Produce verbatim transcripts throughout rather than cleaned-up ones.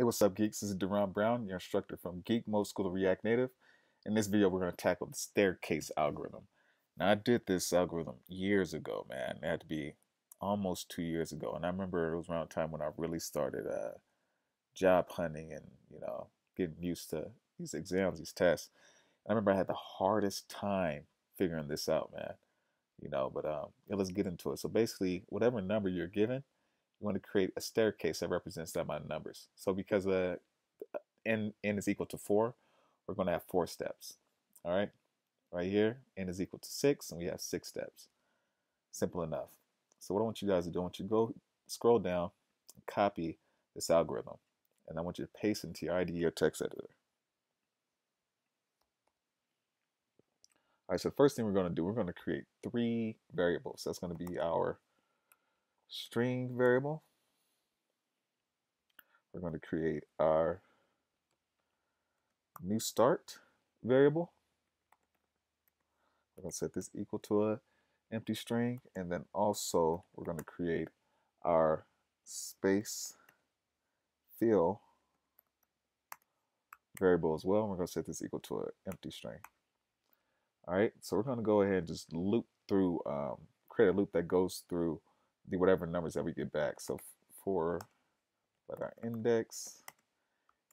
Hey, what's up, geeks? This is Darron Brown, your instructor from Geek Mode School of React Native. In this video, we're going to tackle the Stair Case algorithm. Now, I did this algorithm years ago, man. It had to be almost two years ago, and I remember it was around the time when I really started uh, job hunting and, you know, getting used to these exams, these tests. I remember I had the hardest time figuring this out, man. You know, but um, yeah, let's get into it. So basically, whatever number you're given, you want to create a staircase that represents that amount of numbers. So because uh, n, n is equal to four, we're going to have four steps. All right, right here, n is equal to six, and we have six steps. Simple enough. So what I want you guys to do, I want you to go scroll down, and copy this algorithm, and I want you to paste into your I D E or text editor. All right, so the first thing we're going to do, we're going to create three variables. That's going to be our string variable. We're going to create our new start variable. We're going to set this equal to an empty string, and then also we're going to create our space fill variable as well. We're going to set this equal to an empty string. All right, so we're going to go ahead and just loop through, um, create a loop that goes through the whatever numbers that we get back. So for let our index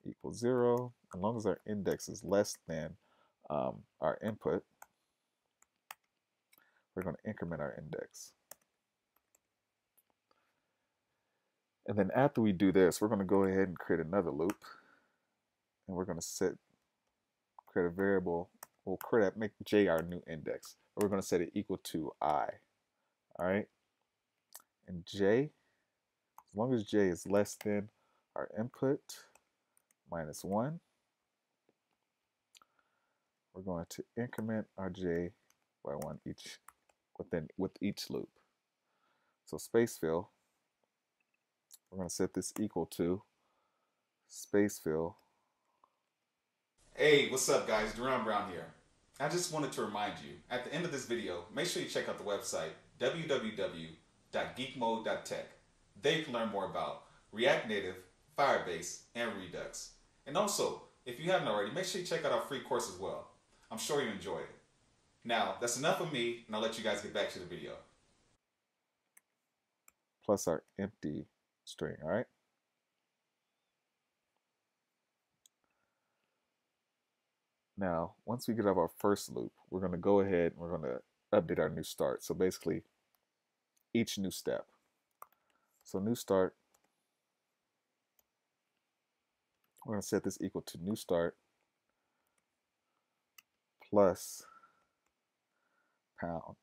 equal zero, as long as our index is less than um, our input, we're going to increment our index. And then after we do this, we're going to go ahead and create another loop, and we're going to set create a variable. We'll create make j our new index. We're going to set it equal to I. All right. And j, as long as j is less than our input minus one, we're going to increment our j by one each within with each loop. So space fill, we're going to set this equal to space fill. Hey, what's up, guys? Darron Brown here. I just wanted to remind you, at the end of this video, make sure you check out the website w w w dot geek mode dot tech. There you can learn more about React Native, Firebase, and Redux. And also, if you haven't already, make sure you check out our free course as well. I'm sure you enjoy it. Now, that's enough of me, and I'll let you guys get back to the video. Plus our empty string, all right? Now, once we get up our first loop, we're going to go ahead and we're going to update our new start. So basically, each new step. So new start, we're going to set this equal to new start plus pound.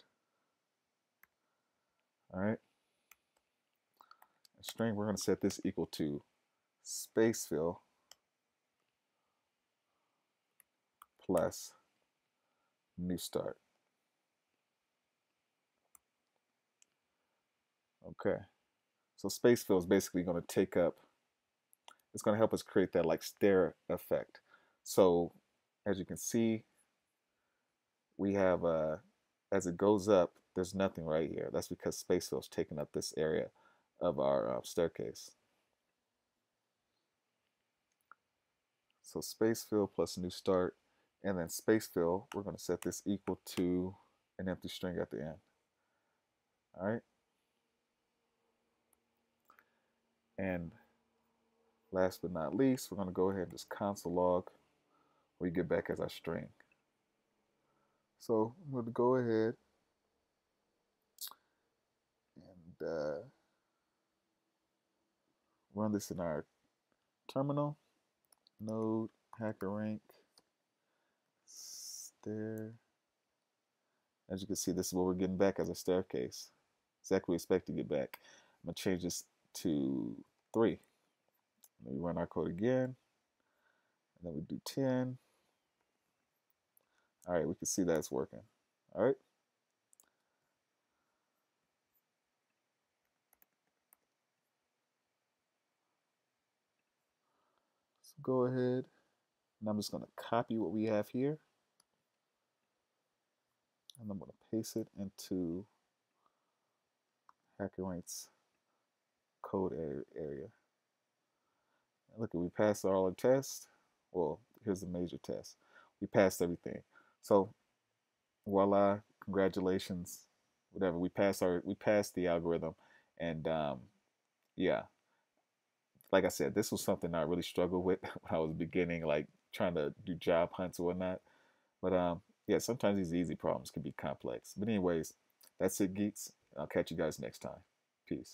All right. And string, we're going to set this equal to space fill plus new start. Okay, so space fill is basically going to take up, it's going to help us create that like stair effect. So as you can see, we have, uh, as it goes up, there's nothing right here. That's because space fill is taking up this area of our uh, staircase. So space fill plus new start, and then space fill, we're going to set this equal to an empty string at the end. All right. And last but not least, we're going to go ahead and just console log what we get back as our string. So I'm going to go ahead and uh, run this in our terminal. Node HackerRank stair. As you can see, this is what we're getting back as a staircase. Exactly what we expect to get back. I'm going to change this to three. We run our code again, and then we do ten. All right, we can see that it's working. All right. So go ahead, and I'm just going to copy what we have here, and I'm going to paste it into HackerRank's code area. Look, we passed all our tests. Well, here's the major test. We passed everything. So, voila, congratulations, whatever. We passed our, we passed the algorithm, and um, yeah. Like I said, this was something I really struggled with when I was beginning, like trying to do job hunts or whatnot. But um, yeah, sometimes these easy problems can be complex. But anyways, that's it, geeks. I'll catch you guys next time. Peace.